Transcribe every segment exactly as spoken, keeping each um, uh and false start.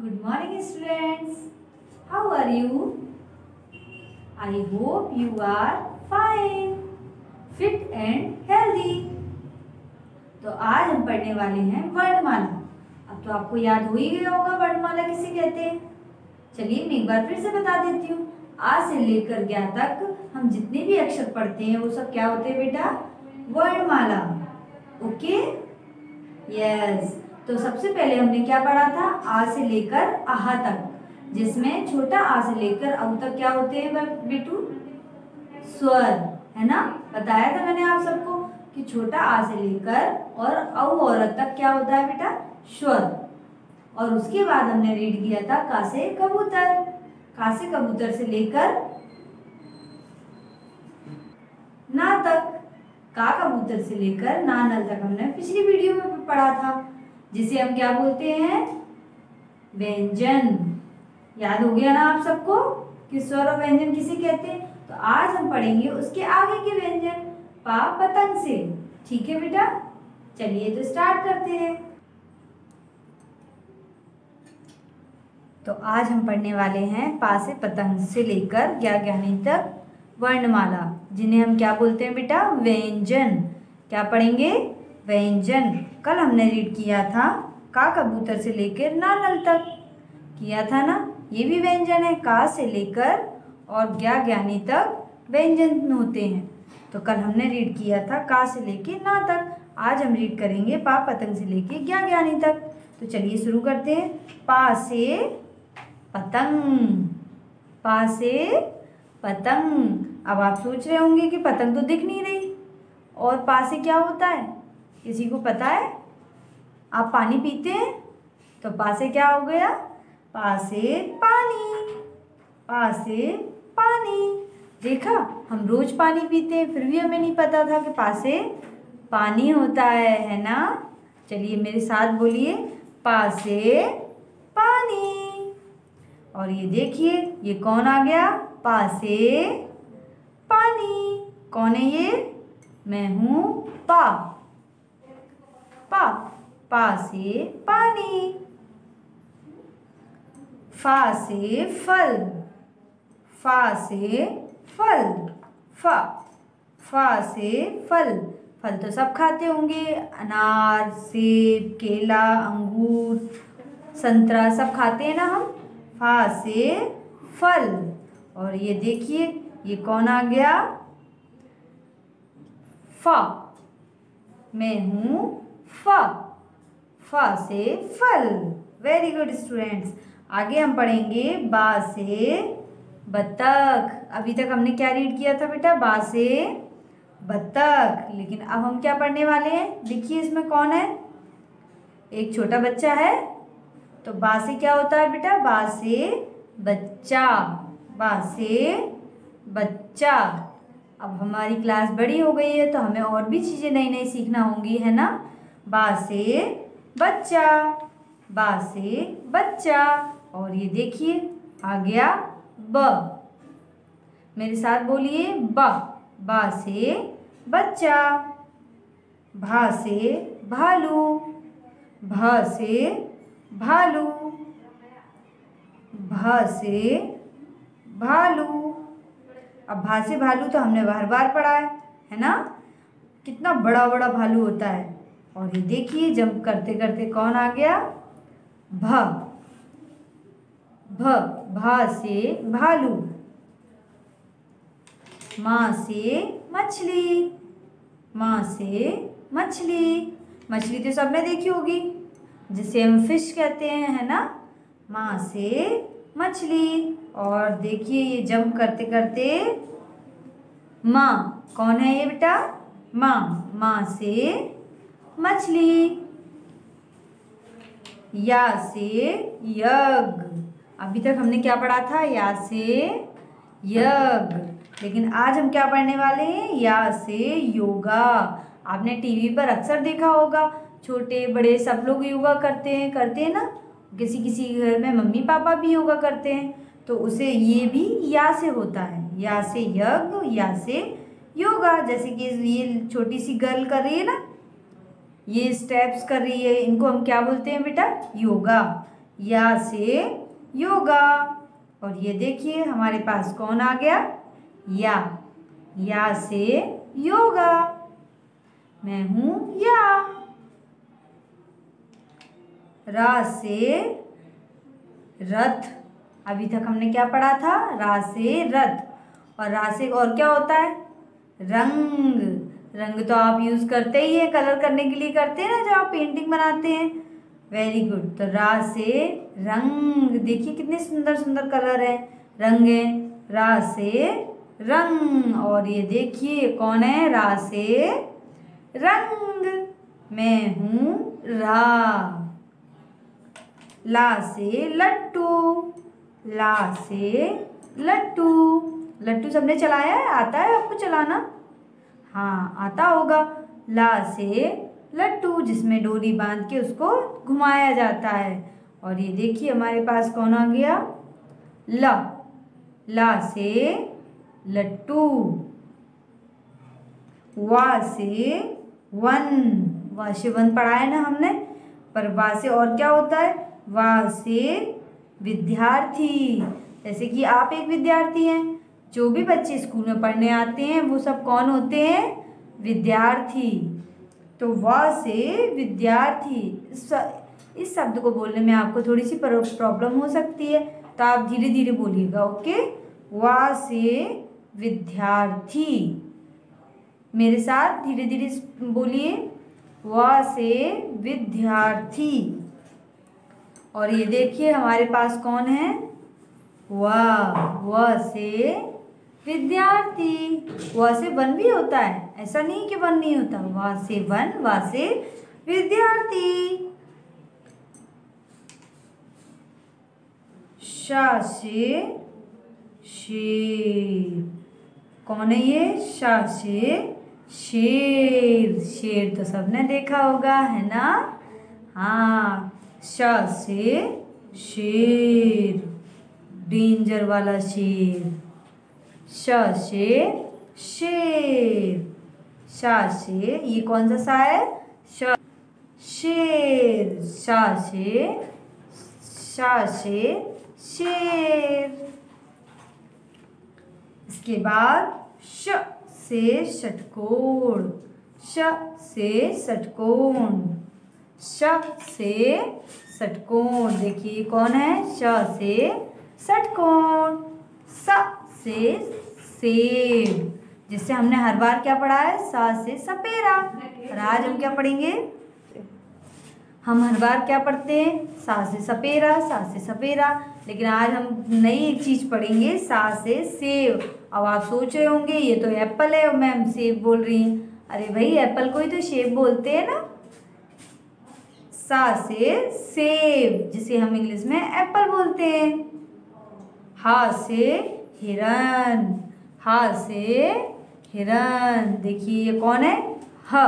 Good morning students. How are you? I hope you are fine, fit and healthy. तो आज हम पढ़ने वाले हैं वर्णमाला। अब तो आपको याद हो ही गया होगा वर्णमाला किसे कहते हैं। चलिए मैं एक बार फिर से बता देती हूँ। आ से लेकर ज्ञ तक हम जितने भी अक्षर पढ़ते हैं वो सब क्या होते हैं बेटा, वर्णमाला। Okay yes. तो सबसे पहले हमने क्या पढ़ा था, आ से लेकर आहा तक, जिसमें छोटा आ से लेकर औ तक क्या होते हैं बेटू, स्वर, है ना। बताया था मैंने आप सबको कि छोटा आ से लेकर और औ और तक क्या होता है बेटा, स्वर। और उसके बाद हमने रीड किया था का से कबूतर। का से कबूतर से लेकर ना तक, का कबूतर से लेकर नानल तक हमने पिछली वीडियो में पढ़ा था, जिसे हम क्या बोलते हैं, व्यंजन। याद हो गया ना आप सबको कि स्वर और व्यंजन किसे कहते हैं। तो आज हम पढ़ेंगे उसके आगे के व्यंजन पा पतंग से। ठीक है बेटा, चलिए तो स्टार्ट करते हैं। तो आज हम पढ़ने वाले हैं पा से पतंग से लेकर ज्ञ ज्ञानी तक वर्णमाला, जिन्हें हम क्या बोलते हैं बेटा, व्यंजन। क्या पढ़ेंगे, व्यंजन। कल हमने रीड किया था का कबूतर से लेकर नानल तक, किया था ना। ये भी व्यंजन है, का से लेकर और ज्ञ ज्ञानी तक व्यंजन होते हैं। तो कल हमने रीड किया था का से लेकर ना तक, आज हम रीड करेंगे पा पतंग से लेकर ज्ञ ज्ञानी तक। तो चलिए शुरू करते हैं। पा से पतंग, पा से पतंग। अब आप सोच रहे होंगे कि पतंग तो दिख नहीं रही और पा से क्या होता है, किसी को पता है? आप पानी पीते हैं, तो पा से क्या हो गया, पा से पानी। पा से पानी, देखा, हम रोज पानी पीते हैं फिर भी हमें नहीं पता था कि पा से पानी होता है, है ना। चलिए मेरे साथ बोलिए, पा से पानी। और ये देखिए ये कौन आ गया, पा से पानी। कौन है ये, मैं हूँ पा। पा, पा से पानी। फा से फल, फा से फल। फा, फा से फल। फल तो सब खाते होंगे, अनार, सेब, केला, अंगूर, संतरा, सब खाते हैं ना हम। फा से फल। और ये देखिए ये कौन आ गया, फा। मैं हूँ फा। फा से फल। Very good students. आगे हम पढ़ेंगे बा से बतख। अभी तक हमने क्या रीड किया था बेटा, बा से बतख। लेकिन अब हम क्या पढ़ने वाले हैं, देखिए इसमें कौन है, एक छोटा बच्चा है। तो बा से क्या होता है बेटा, बा से बच्चा। बा से बच्चा। अब हमारी क्लास बड़ी हो गई है तो हमें और भी चीज़ें नई नई सीखना होंगी, है ना। बा से बच्चा, बा से बच्चा। और ये देखिए आ गया ब। मेरे साथ बोलिए, ब। बा से बच्चा। भा से भालू, भा से भालू। भा से भालू। अब भा से भालू तो हमने बार बार पढ़ा है, है ना। कितना बड़ा बड़ा भालू होता है। और ये देखिए जंप करते करते कौन आ गया, भ। भ, भा से भालू। माँ से मछली, माँ से मछली। मछली तो सबने देखी होगी, जिसे हम फिश कहते हैं, है ना। माँ से मछली। और देखिए ये जंप करते करते माँ। कौन है ये बेटा, माँ। माँ से मछली। या से यज्ञ। अभी तक हमने क्या पढ़ा था, या से यज्ञ। लेकिन आज हम क्या पढ़ने वाले हैं, या से योगा। आपने टीवी पर अक्सर देखा होगा, छोटे बड़े सब लोग योगा करते हैं, करते हैं ना। किसी किसी घर में मम्मी पापा भी योगा करते हैं, तो उसे ये भी या से होता है, या से यज्ञ, या से योगा। जैसे कि ये छोटी सी गर्ल कर रही है ना, ये स्टेप्स कर रही है, इनको हम क्या बोलते हैं बेटा, योगा। या से योगा। और ये देखिए हमारे पास कौन आ गया, या। या से योगा, मैं हूँ या। रा से रथ, अभी तक हमने क्या पढ़ा था, रा से रथ। और रा से और क्या होता है, रंग। रंग तो आप यूज़ करते ही है, कलर करने के लिए करते हैं ना जब आप पेंटिंग बनाते हैं। Very good. तो रा से रंग, देखिए कितने सुंदर सुंदर कलर हैं, रंग हैं। रा से रंग, और ये देखिए कौन है, रा से रंग, मैं हूँ रा। ला से लट्टू, ला से लट्टू। लट्टू सबने चलाया है, आता है आपको चलाना? हाँ आता होगा। ला से लट्टू, जिसमें डोरी बांध के उसको घुमाया जाता है। और ये देखिए हमारे पास कौन आ गया, ला। ला से लट्टू। वा से वन, वा से वन पढ़ा है ना हमने, पर वा से और क्या होता है, वा से विद्यार्थी। जैसे कि आप एक विद्यार्थी हैं, जो भी बच्चे स्कूल में पढ़ने आते हैं वो सब कौन होते हैं, विद्यार्थी। तो वा से विद्यार्थी, इस शब्द को बोलने में आपको थोड़ी सी प्रॉब्लम हो सकती है, तो आप धीरे धीरे बोलिएगा, ओके। वा से विद्यार्थी, मेरे साथ धीरे धीरे बोलिए, वा से विद्यार्थी। और ये देखिए हमारे पास कौन है, वाह। वाह से विद्यार्थी, वाह से वन भी होता है, ऐसा नहीं कि वन नहीं होता, वाह से वन, वाह से विद्यार्थी। शा से शेर, कौन है ये, शा से शेर। शेर तो सबने देखा होगा है ना, हाँ। शा से शेर, डेंजर वाला शेर, शा से शेर। शा से, ये कौन सा सा है, शा शेर। शा से, शा से शेर। इसके बाद श से षटकोण, श से षटकोण, श से षटकोण। देखिए कौन है, श से षटकोण। स से सेब, जिससे हमने हर बार क्या पढ़ा है, सा से सपेरा। और आज हम क्या पढ़ेंगे, हम हर बार क्या पढ़ते हैं, सा से सपेरा, सा से सपेरा। लेकिन आज हम नई एक चीज़ पढ़ेंगे, सा से सेब। अब आप सोच रहे होंगे ये तो एप्पल है और मैम सेब बोल रही हैं, अरे भाई एप्पल को ही तो सेब बोलते हैं ना। सा से सेब, जिसे हम इंग्लिश में एप्पल बोलते हैं। हा से हिरन, हा से हिरन। देखिए ये कौन है, ह।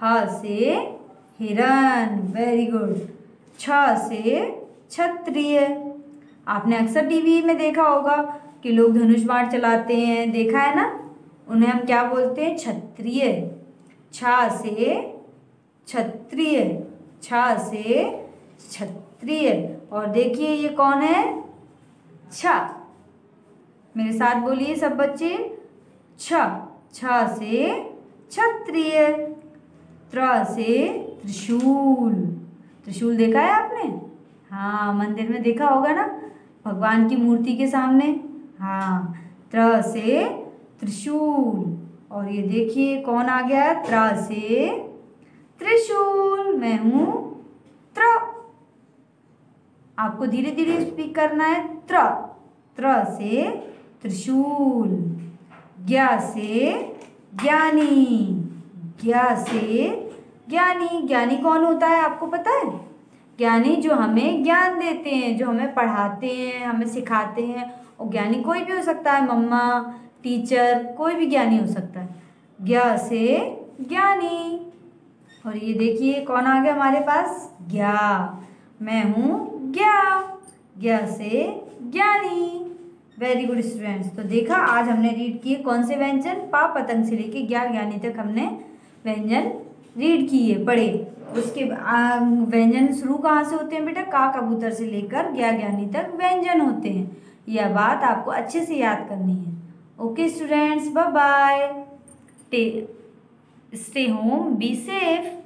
हा से हिरन, वेरी गुड। छ से क्षत्रिय, आपने अक्सर टीवी में देखा होगा कि लोग धनुष बाण चलाते हैं, देखा है ना, उन्हें हम क्या बोलते हैं, क्षत्रिय। छा से क्षत्रिय, छा से क्षत्रिय। और देखिए ये कौन है, छा। मेरे साथ बोलिए सब बच्चे, छा। छा से क्षत्रिय। त्र से त्रिशूल, त्रिशूल देखा है आपने, हाँ मंदिर में देखा होगा ना, भगवान की मूर्ति के सामने, हाँ। त्र से त्रिशूल, और ये देखिए कौन आ गया, त्र से त्रिशूल, मैं हूँ त्र। आपको धीरे धीरे स्पीक करना है, त्र। त्र से त्रिशूल। ज्ञा से ज्ञानी, ज्ञा से ज्ञानी। ज्ञानी कौन होता है आपको पता है, ज्ञानी जो हमें ज्ञान देते हैं, जो हमें पढ़ाते हैं, हमें सिखाते हैं। और ज्ञानी कोई भी हो सकता है, मम्मा, टीचर, कोई भी ज्ञानी हो सकता है। ज्ञा से ज्ञानी, और ये देखिए कौन आ गया हमारे पास, ज्ञा, मैं हूँ ज्ञा। ज्ञा से ज्ञानी, वेरी गुड स्टूडेंट्स। तो देखा आज हमने रीड किए कौन से व्यंजन, पा पतंग से लेके ज्ञा ज्ञानी तक हमने व्यंजन रीड किए, पढ़े। उसके व्यंजन शुरू कहाँ से होते हैं बेटा, का कबूतर से लेकर ज्ञा ज्ञानी तक व्यंजन होते हैं। यह बात आपको अच्छे से याद करनी है। Okay students, bye bye, stay home, be safe.